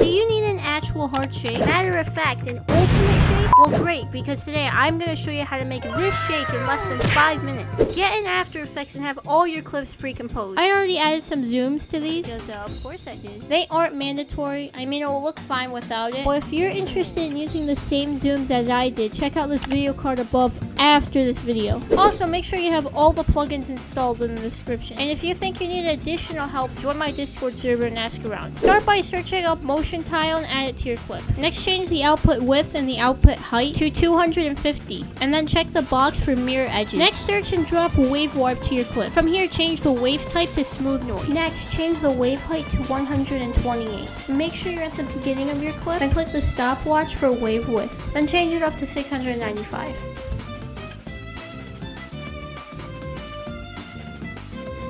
Do you need an actual heart shape? Matter of fact, an ultimate shape? Well great, because today I'm going to show you how to make this shake in less than 5 minutes. Get in After Effects and have all your clips pre-composed. I already added some zooms to these. Because, of course I did. They aren't mandatory. I mean, it'll look fine without it. Well, if you're interested in using the same zooms as I did, check out this video card above after this video. Also, make sure you have all the plugins installed in the description. And if you think you need additional help, join my Discord server and ask around. Start by searching up motion tile and add it to your clip. Next, change the output width and the output height to 250, and then check the box for mirror edges. Next, search and drop wave warp to your clip. From here, change the wave type to smooth noise. Next, change the wave height to 128. Make sure you're at the beginning of your clip and click the stopwatch for wave width. Then change it up to 695.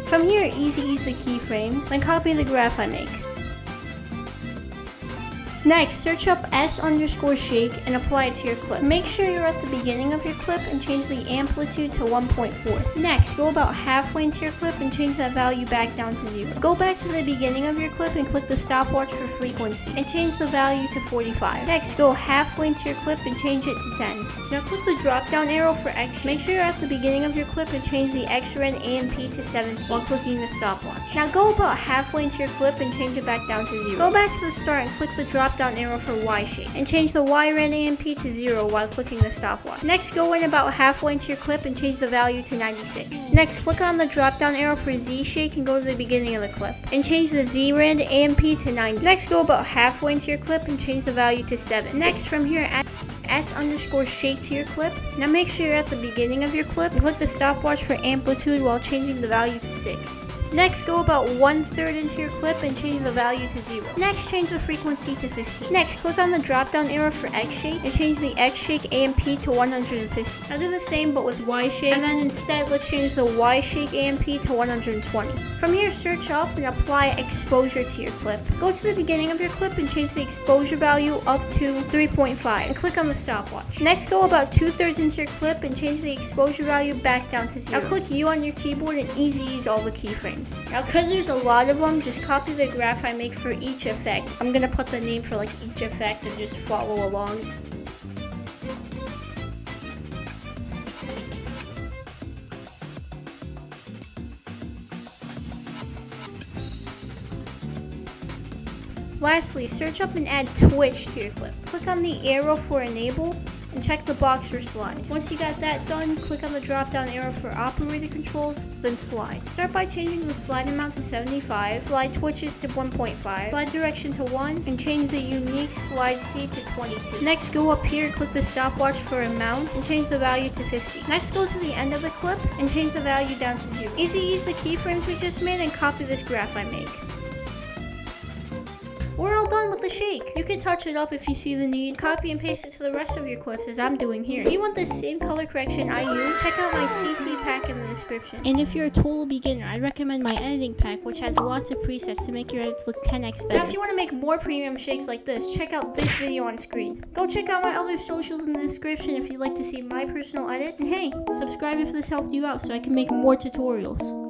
From here, easy ease the keyframes, then copy the graph I make. Next, search up S_shake and apply it to your clip. Make sure you're at the beginning of your clip and change the amplitude to 1.4. Next, go about halfway into your clip and change that value back down to 0. Go back to the beginning of your clip and click the stopwatch for frequency and change the value to 45. Next, go halfway into your clip and change it to 10. Now click the drop down arrow for X. Make sure you're at the beginning of your clip and change the XREN AMP to 17 while clicking the stopwatch. Now go about halfway into your clip and change it back down to 0. Go back to the start and click the drop down arrow for Y shape and change the YREN AMP to 0 while clicking the stopwatch. Next, go in about halfway into your clip and change the value to 96. Next, click on the drop down arrow for Z shake and go to the beginning of the clip and change the ZREN AMP to 90. Next, go about halfway into your clip and change the value to 7. Next, from here, add S_shake to your clip. Now make sure you're at the beginning of your clip and click the stopwatch for amplitude while changing the value to 6. Next, go about 1/3 into your clip and change the value to 0. Next, change the frequency to 15. Next, click on the drop down arrow for X shake and change the X shake AMP to 150. Now do the same but with Y shake, and then instead let's change the Y shake AMP to 120. From here, search up and apply exposure to your clip. Go to the beginning of your clip and change the exposure value up to 3.5 and click on the stopwatch. Next, go about 2/3 into your clip and change the exposure value back down to 0. Now click U on your keyboard and easy ease all the keyframes. Now, because there's a lot of them, just copy the graph I make for each effect. I'm gonna put the name for like each effect and just follow along. Lastly, search up and add Twitch to your clip. Click on the arrow for enable and check the box for slide. Once you got that done, click on the drop down arrow for operator controls, then slide. Start by changing the slide amount to 75, slide twitches to 1.5, slide direction to 1, and change the unique slide seed to 22. Next, go up here, click the stopwatch for amount, and change the value to 50. Next, go to the end of the clip, and change the value down to 0. Easy use the keyframes we just made, and copy this graph I make. We're all done with the shake. You can touch it up if you see the need. Copy and paste it to the rest of your clips as I'm doing here. If you want the same color correction I use, check out my CC pack in the description. And if you're a total beginner, I recommend my editing pack, which has lots of presets to make your edits look 10x better. Now, if you want to make more premium shakes like this, check out this video on screen. Go check out my other socials in the description if you'd like to see my personal edits. And hey, subscribe if this helped you out so I can make more tutorials.